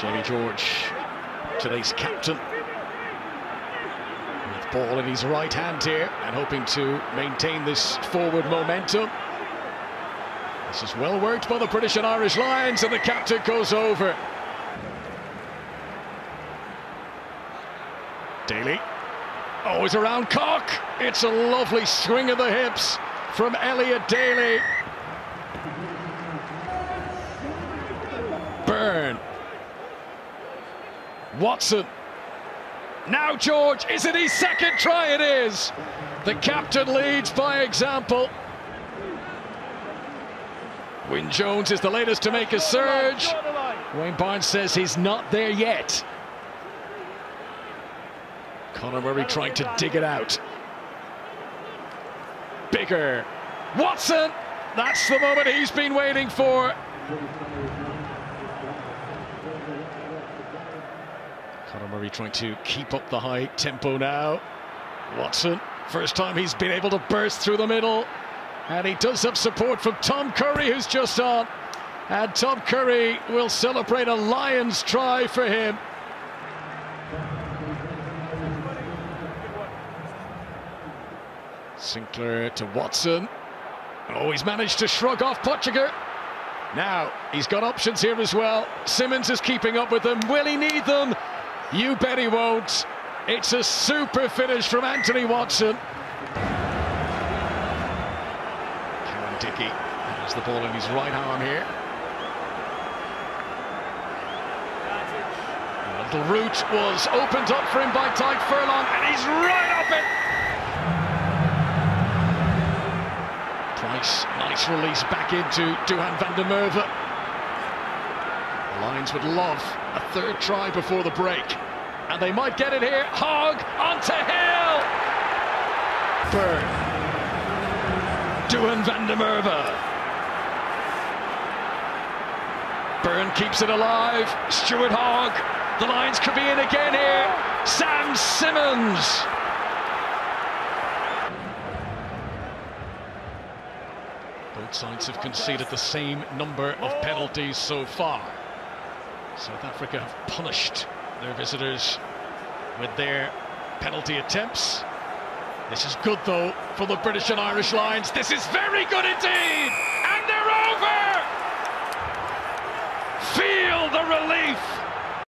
Jamie George, today's captain, with ball in his right hand here and hoping to maintain this forward momentum. This is well worked by the British and Irish Lions, and the captain goes over. Daly. Oh, it's around Cock. It's a lovely swing of the hips from Elliot Daly. Byrne. Watson. Now George. Is it his second try? It is. The captain leads by example. Wyn Jones is the latest to make a surge. Wayne Barnes says he's not there yet. Connor Murray trying to dig it out. Bigger. Watson! That's the moment he's been waiting for. Connor Murray trying to keep up the high tempo now. Watson, first time he's been able to burst through the middle. And he does have support from Tom Curry, who's just on. And Tom Curry will celebrate a Lions try for him. Sinclair to Watson. Oh, he's managed to shrug off Potchiger. Now, he's got options here as well. Simmons is keeping up with them. Will he need them? You bet he won't. It's a super finish from Anthony Watson. Karen Dickey has the ball in his right arm here. The route was opened up for him by Tyler Furlong, and he's right up it. Price, nice release back into Duhan van der Merwe. The Lions would love a third try before the break. And they might get it here. Hogg onto Hill! Byrne. Duhan van der Merwe. Byrne keeps it alive. Stuart Hogg. The Lions could be in again here. Sam Simmons. Both sides have conceded the same number of penalties so far. South Africa have punished their visitors with their penalty attempts. This is good, though, for the British and Irish Lions. This is very good indeed! And they're over! Feel the relief!